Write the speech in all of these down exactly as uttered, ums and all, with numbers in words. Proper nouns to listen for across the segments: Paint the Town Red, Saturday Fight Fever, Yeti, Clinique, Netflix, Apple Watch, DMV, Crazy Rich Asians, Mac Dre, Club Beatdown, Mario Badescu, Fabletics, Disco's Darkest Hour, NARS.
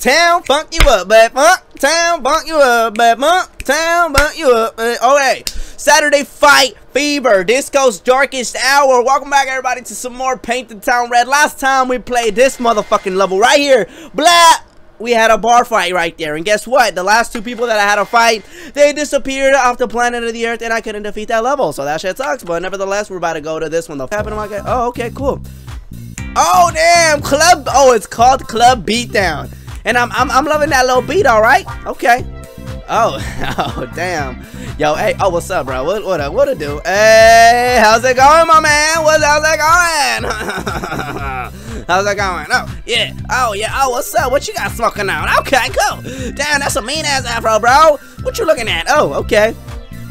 Town funk you up, babe. Funk Town funk you up, babe. Funk Town funk you up, babe. Okay. Saturday Fight Fever, Disco's Darkest Hour. Welcome back, everybody, to some more Paint the Town Red. Last time we played this motherfucking level right here. Blah! We had a bar fight right there, and guess what? The last two people that I had a fight, they disappeared off the planet of the Earth, and I couldn't defeat that level, so that shit sucks. But nevertheless, we're about to go to this one. What happened to my guy? Oh, okay, cool. Oh, damn, Club... Oh, it's called Club Beatdown. And I'm, I'm, I'm loving that little beat, all right? Okay. Oh, oh, damn. Yo, hey, oh, what's up, bro? What, what, what to do? Hey, how's it going, my man? What's, how's it going? How's that going? Oh, yeah. Oh, yeah. Oh, what's up? What you got smoking on? Okay, cool. Damn, that's a mean-ass afro, bro. What you looking at? Oh, okay.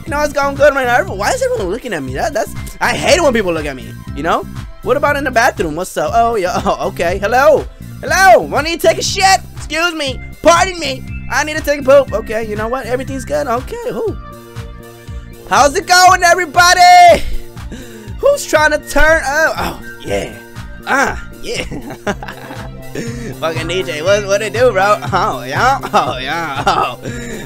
You know, it's going good right now. Why is everyone looking at me? That, that's... I hate it when people look at me, you know? What about in the bathroom? What's up? Oh, yeah. Oh, okay. Hello. Hello. Want to take a shit? Excuse me. Pardon me. I need to take a poop. Okay, you know what? Everything's good. Okay. Ooh. How's it going, everybody? Who's trying to turn up? Oh, yeah. Ah. Uh. Yeah. Fucking D J, what what it do, bro? Oh yeah, oh yeah, oh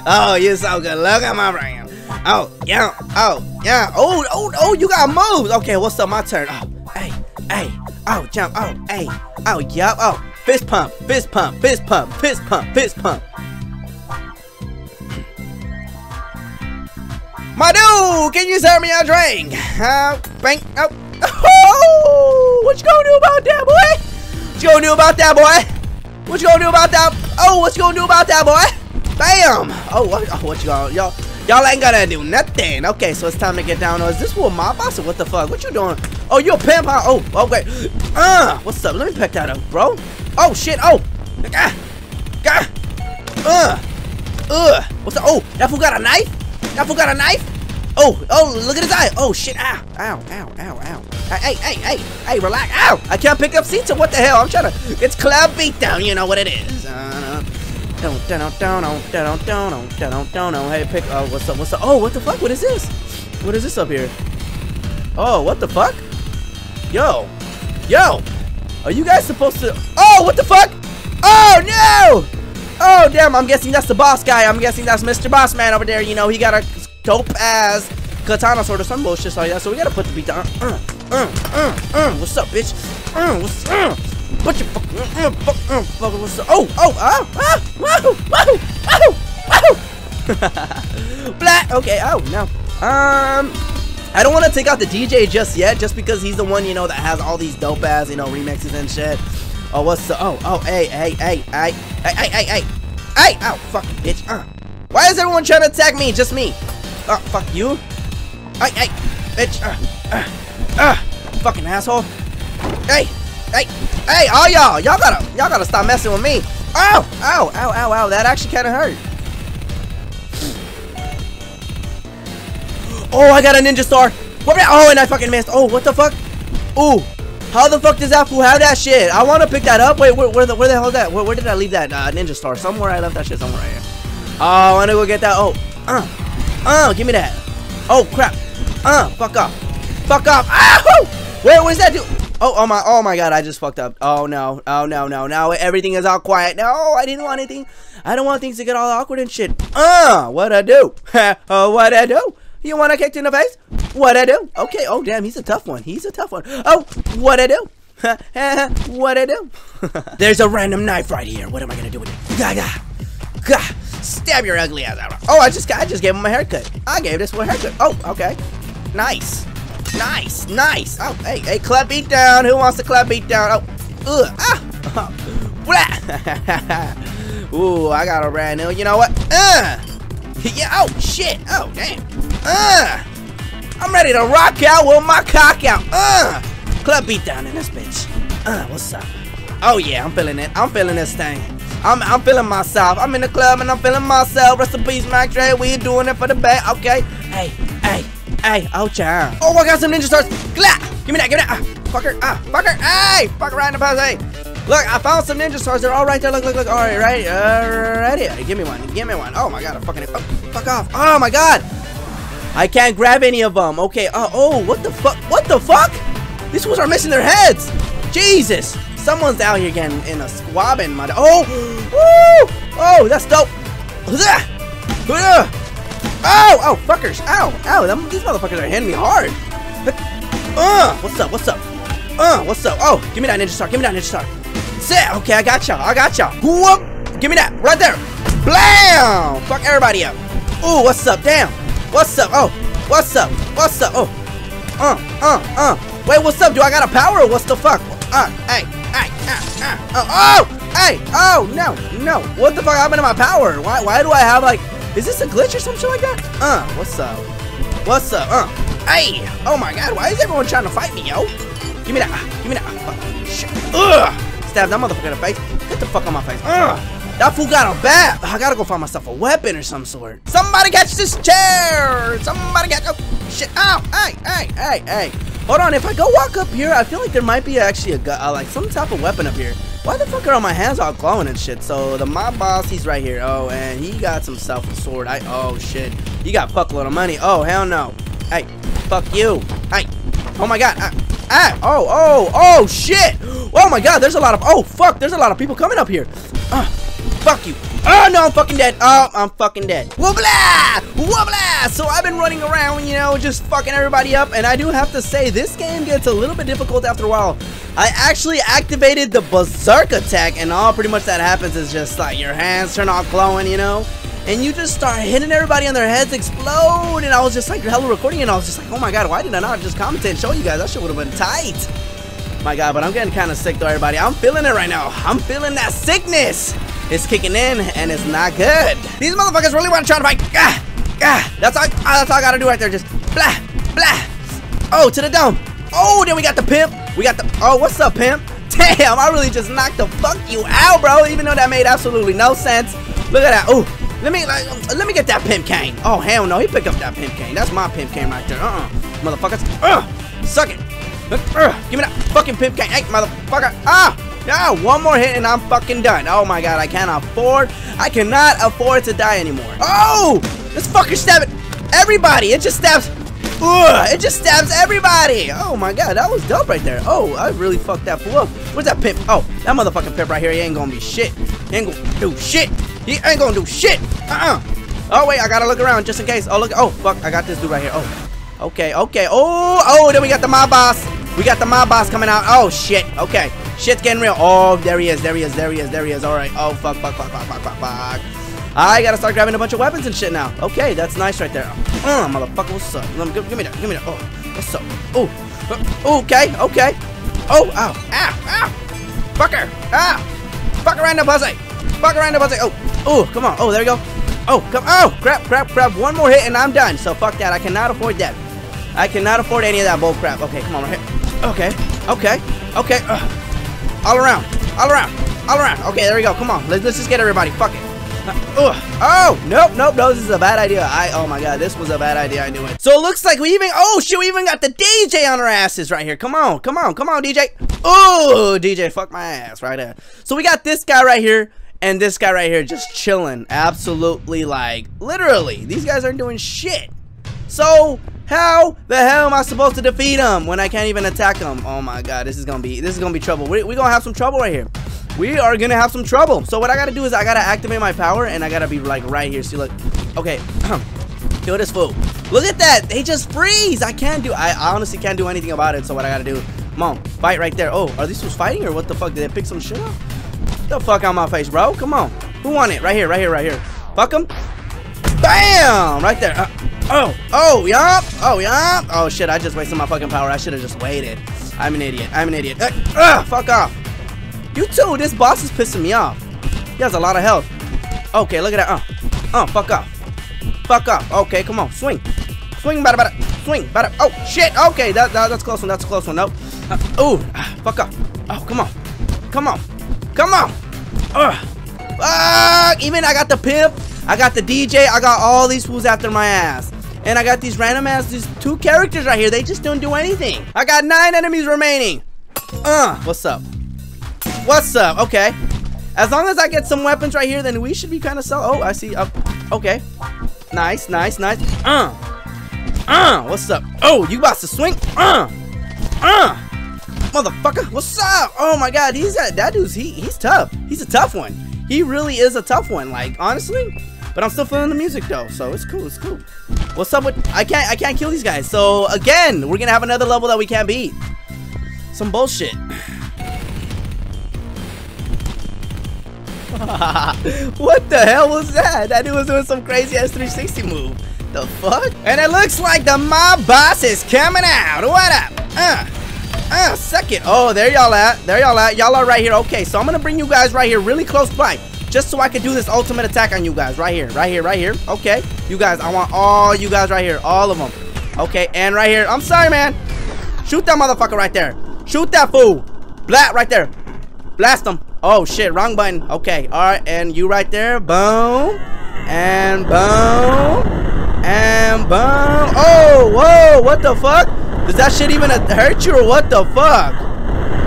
oh, you so good. Look at my brand. Oh yeah, oh yeah, oh oh oh, you got moves. Okay, what's up? My turn. Oh hey hey, oh jump. Oh hey, oh yup. Oh fist pump, fist pump, fist pump, fist pump, fist pump. My dude, can you serve me a drink? Uh, bank. Oh. Oh, what you gonna do about that, boy? What you gonna do about that, boy? What you gonna do about that? Oh, what you gonna do about that, boy? Bam! Oh, what, oh, what you gonna, y'all? Y'all ain't gonna do nothing. Okay, so it's time to get down. Is this what my boss? Or what the fuck? What you doing? Oh, you a pimp? Huh? Oh, oh wait. Uh, what's up? Let me pick that up, bro. Oh shit. Oh. Ah. Ah. Uh. Uh. What's up? Oh, that fool got a knife? That fool got a knife? Oh, oh, look at his eye. Oh, shit. Ow, ow, ow, ow, ow. Hey, hey, hey, hey, relax. Ow, I can't pick up seats. What the hell? I'm trying to. It's Club Beatdown. You know what it is. Hey, pick. Oh, what's up? What's up? Oh, what the fuck? What is this? What is this up here? Oh, what the fuck? Yo, yo, are you guys supposed to. Oh, what the fuck? Oh, no. Oh, damn. I'm guessing that's the boss guy. I'm guessing that's Mister Boss Man over there. You know, he got a. Dope ass katana sword or some bullshit like that. So we gotta put the beat down. Uh, uh, uh, uh. What's up, bitch? Uh, what's up? What you fuck? Uh, fuck, uh, fuck, what's up? Oh, oh, ah, ah, wahoo, wahoo, wahoo, wahoo. Black. Okay. Oh no. Um, I don't want to take out the D J just yet, just because he's the one, you know, that has all these dope ass, you know, remixes and shit. Oh, what's up? Oh, oh, hey, hey, hey, hey, hey, hey, hey, hey, hey. Oh, fucking bitch. Uh, why is everyone trying to attack me? Just me. Oh, fuck you. Hey, hey, bitch. Uh, uh, uh, fucking asshole. Hey, hey, hey, all y'all. Y'all gotta, y'all gotta stop messing with me. Ow, ow, ow, ow, ow. That actually kind of hurt. Oh, I got a ninja star. Oh, and I fucking missed. Oh, what the fuck? Ooh. How the fuck does that fool have that shit? I want to pick that up. Wait, where, where, the, where the hell is that? Where, where did I leave that uh, ninja star? Somewhere I left that shit somewhere right here. Oh, I want to go get that. Oh, uh. Oh, give me that. Oh, crap. Uh, fuck off. Fuck off. Ow! Where was that dude? Oh, oh my, oh my god, I just fucked up. Oh no, oh no, no, now everything is all quiet. No, I didn't want anything. I don't want things to get all awkward and shit. Uh, what I do? Oh, what I do? You want to kick in the face? What I do? Okay, oh damn, he's a tough one. He's a tough one. Oh, what I do? What I do? There's a random knife right here. What am I gonna do with it? Gaga. Gah. Stab your ugly ass out. Oh, I just I just gave him a haircut. I gave this one a haircut. Oh, okay. Nice. Nice. Nice. Oh, hey, hey, Club Beatdown. Who wants the Club Beatdown? Oh, ugh. Ah. Oh. Ooh, I got a brand new. You know what? Uh. Yeah, oh, shit. Oh, damn. Uh. I'm ready to rock out with my cock out. Uh. Club Beatdown in this bitch. Uh, what's up? Oh, yeah, I'm feeling it. I'm feeling this thing. I'm, I'm feeling myself. I'm in the club and I'm feeling myself. Rest in peace, Mac Dre. We doing it for the bag. Okay. Hey, hey, hey. Oh, child. Oh, I got some ninja stars. Glah. Give me that. Give me that. Ah, fucker. Ah, fucker. Hey, fucker right in the past. Hey. Look, I found some ninja stars. They're all right there. Look, look, look. All right, right. All right. Give me one. Give me one. Oh, my God. I'm fucking. Oh, fuck off. Oh, my God. I can't grab any of them. Okay. Oh, oh, what the fuck? What the fuck? These fools are missing their heads. Jesus. Someone's out here getting in a squabbing mud. Oh! Woo! Oh, that's dope! Oh! Oh, fuckers! Ow! Ow! Them, these motherfuckers are hitting me hard! Uh! What's up? What's up? Uh! What's up? Oh! Give me that ninja star! Give me that ninja star! Sit! Okay, I got y'all! I got y'all! Whoop! Give me that! Right there! Blam! Fuck everybody up! Ooh! What's up? Damn! What's up? Oh! What's up? What's up? Oh! Uh! Uh! Uh! Wait! What's up? Do I got a power or what's the fuck? Uh! Hey! Hey! Uh! Uh! Oh! Oh! Hey! Oh no! No! What the fuck happened to my power? Why? Why do I have like? Is this a glitch or some shit like that? Uh! What's up? What's up? Uh! Hey! Oh my god! Why is everyone trying to fight me, yo? Give me that! Give me that! Fuck! Shit! Ugh! Stab that motherfucker in the face! Get the fuck on my face! Ugh! That fool got a bat! I gotta go find myself a weapon or some sort. Somebody catch this chair! Somebody catch! Oh shit! Ow! Hey! Hey! Hey! Hey! Hold on! If I go walk up here, I feel like there might be actually a gu uh, like some type of weapon up here. Why the fuck are all my hands all glowing and shit? So the mob boss, he's right here. Oh, and he got himself a sword. I oh shit. He got a fuckload of money. Oh hell no. Hey, fuck you. Hey. Oh my god. Ah. Oh oh oh shit. Oh my god. There's a lot of oh fuck. There's a lot of people coming up here. Uh, fuck you. Oh no, I'm fucking dead. Oh, I'm fucking dead. Woobla! Woobla! So I've been running around, you know, just fucking everybody up, and I do have to say this game gets a little bit difficult after a while. I actually activated the berserk attack, and all pretty much that happens is just like your hands turn off glowing, you know, and you just start hitting everybody on their heads explode. And I was just like, hello recording, and I was just like, oh my god, why did I not just commentate and show you guys? That shit would have been tight. My god, but I'm getting kind of sick though, everybody. I'm feeling it right now. I'm feeling that sickness. It's kicking in, and it's not good. These motherfuckers really want to try to fight. Ah, ah, that's all. That's all I gotta do right there. Just blah, blah. Oh, to the dome. Oh, then we got the pimp. We got the. Oh, what's up, pimp? Damn, I really just knocked the fuck you out, bro. Even though that made absolutely no sense. Look at that. Oh, let me like, let me get that pimp cane. Oh hell no, he picked up that pimp cane. That's my pimp cane right there. Uh, uh motherfuckers. Uh, suck it. Uh, give me that fucking pimp cane, hey, motherfucker. Ah. Ah, one more hit and I'm fucking done. Oh my god, I can't afford. I cannot afford to die anymore. Oh! This fucker stabbed everybody. It just stabs. Ugh, it just stabs everybody. Oh my god, that was dope right there. Oh, I really fucked that fool up. Where's that pimp? Oh, that motherfucking pimp right here. He ain't gonna be shit. He ain't gonna do shit. He ain't gonna do shit. Uh-uh. Oh, wait, I gotta look around just in case. Oh, look. Oh, fuck. I got this dude right here. Oh, okay, okay. Oh, oh, then we got the mob boss. We got the mob boss coming out. Oh, shit. Okay. Shit's getting real. Oh, there he is, there he is, there he is, there he is. Alright. Oh, fuck, fuck, fuck, fuck, fuck, fuck, fuck. I gotta start grabbing a bunch of weapons and shit now. Okay, that's nice right there. Uh, motherfucker, what's up? Give, give me that, give me that. Oh, what's up? Oh, uh, okay, okay. Oh, ow, ow, ow. Fucker, ah. Fucker right in the pussy. Fucker right in the pussy. Oh, oh, come on. Oh, there we go. Oh, come Oh, crap, crap, crap. One more hit and I'm done. So fuck that. I cannot afford that. I cannot afford any of that bull crap. Okay, come on right here. Okay, okay, okay. Uh. All around, all around, all around. Okay, there we go. Come on, let's, let's just get everybody. Fuck it. Uh, oh, nope, nope, no, this is a bad idea. I, oh my god, this was a bad idea. I knew it. So it looks like we even, oh shit, we even got the D J on our asses right here. Come on, come on, come on, D J. Oh, D J, fuck my ass right there. So we got this guy right here and this guy right here just chilling. Absolutely, like, literally, these guys aren't doing shit. So how the hell am I supposed to defeat him when I can't even attack him? Oh my god, this is gonna be this is gonna be trouble. We're, we're gonna have some trouble right here. We are gonna have some trouble. So what I gotta do is I gotta activate my power and I gotta be like right here. See, look. Okay, kill this fool. Look at that. They just freeze. I can't do. I, I honestly can't do anything about it. So what I gotta do? Come on, fight right there. Oh, are these fools fighting or what the fuck? Did they pick some shit up? Get the fuck out of my face, bro. Come on. Who won it? Right here. Right here. Right here. Fuck them. Bam! Right there. Uh, oh, oh, yup. Oh, yup. Oh, shit. I just wasted my fucking power. I should have just waited. I'm an idiot. I'm an idiot. Uh, uh, fuck off. You too. This boss is pissing me off. He has a lot of health. Okay, look at that. Uh, uh, fuck off. Fuck off. Okay, come on. Swing. Swing, bada, bada. Swing, bada. Oh, shit. Okay, that, that, that's a close one. That's a close one. Nope. Uh, oh, uh, fuck off. Oh, come on. Come on. Come on. Ugh. Fuck. Even I got the pimp. I got the D J, I got all these fools after my ass. And I got these random ass, these two characters right here. They just don't do anything. I got nine enemies remaining. Uh, what's up? What's up? Okay. As long as I get some weapons right here, then we should be kind of sell. Oh, I see. Uh, okay. Nice, nice, nice. Uh, uh, what's up? Oh, you about to swing? Uh, uh, motherfucker. What's up? Oh my god, he's that, that dude's he he's tough. He's a tough one. He really is a tough one, like, honestly. But I'm still feeling the music though, so it's cool, it's cool. What's up with I can't I can't kill these guys. So again, we're gonna have another level that we can't beat. Some bullshit. What the hell was that? That dude was doing some crazy ass three sixty move. The fuck? And it looks like the mob boss is coming out. What up? Uh, uh, suck it. Oh, there y'all at. There y'all at. Y'all are right here. Okay, so I'm gonna bring you guys right here, really close by, just so I can do this ultimate attack on you guys, right here, right here, right here. Okay, you guys. I want all you guys right here, all of them. Okay, and right here. I'm sorry, man. Shoot that motherfucker right there. Shoot that fool. Blat right there. Blast him. Oh shit, wrong button. Okay, all right, and you right there. Boom, and boom. And boom! Oh, whoa! What the fuck? Does that shit even hurt you or what the fuck?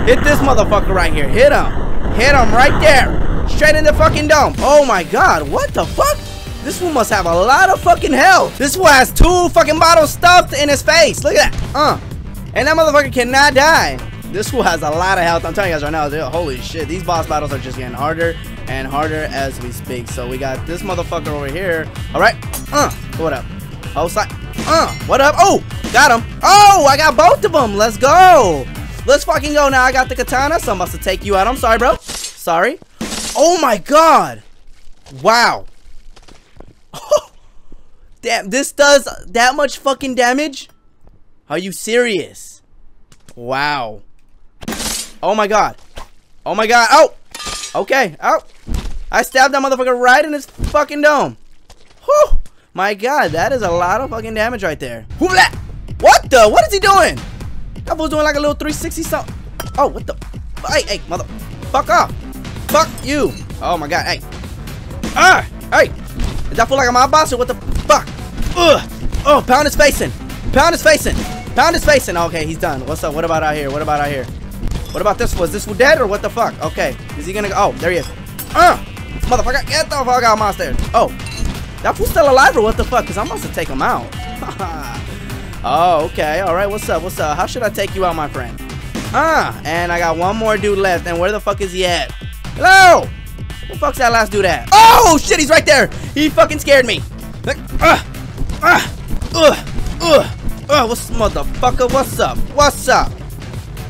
Hit this motherfucker right here. Hit him. Hit him right there. Straight in the fucking dome. Oh my god! What the fuck? This one must have a lot of fucking health. This one has two fucking bottles stuffed in his face. Look at that. Uh. And that motherfucker cannot die. This one has a lot of health. I'm telling you guys right now. Dude, holy shit! These boss battles are just getting harder and harder as we speak. So we got this motherfucker over here. All right. Uh. What up? Oh, si uh, what up? Oh, got him. Oh, I got both of them. Let's go. Let's fucking go now. I got the katana, so I'm about to take you out. I'm sorry, bro. Sorry. Oh my god. Wow. Oh, damn, this does that much fucking damage? Are you serious? Wow. Oh my god. Oh my god. Oh. Okay. Oh. I stabbed that motherfucker right in his fucking dome. Whew. My god, that is a lot of fucking damage right there. What the? What is he doing? That fool's doing like a little three sixty something. Oh, what the? Hey, hey, mother. Fuck off. Fuck you. Oh my god, hey. Ah, hey. Is that fool like a mob boss or what the fuck? Ugh. Oh, pound his face in. Pound his face in. Pound his face in. Okay, he's done. What's up? What about out here? What about out here? What about this? Was this fool dead or what the fuck? Okay, is he gonna go? Oh, there he is. Ah, motherfucker, get the fuck out of my stairs. Oh. That fool's still alive or what the fuck? Because I'm about to take him out. Oh, okay. All right. What's up? What's up? How should I take you out, my friend? Ah, and I got one more dude left. And where the fuck is he at? Hello? Where the fuck's that last dude at? Oh, shit. He's right there. He fucking scared me. Uh, uh, uh, uh, uh, what's motherfucker? What's up? What's up?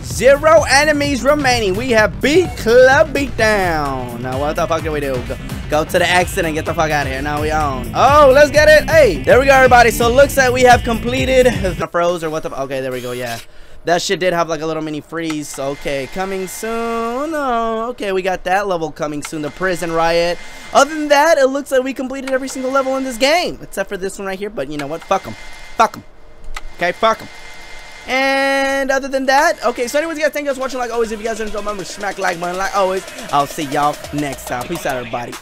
Zero enemies remaining. We have beat Club Beatdown. Now, what the fuck do we do? Go Go to the exit and get the fuck out of here. Now we own. Oh, let's get it. Hey, there we go, everybody. So it looks like we have completed the froze or what the. Okay, there we go. Yeah, that shit did have like a little mini freeze. Okay, coming soon. Oh, okay, we got that level coming soon. The prison riot. Other than that, it looks like we completed every single level in this game except for this one right here. But you know what? Fuck them. Fuck them. Okay, fuck them. And other than that, okay, so anyways, guys, thank you guys for watching. Like always, if you guys enjoyed, remember smack like button. Like always, I'll see y'all next time. Peace out, everybody.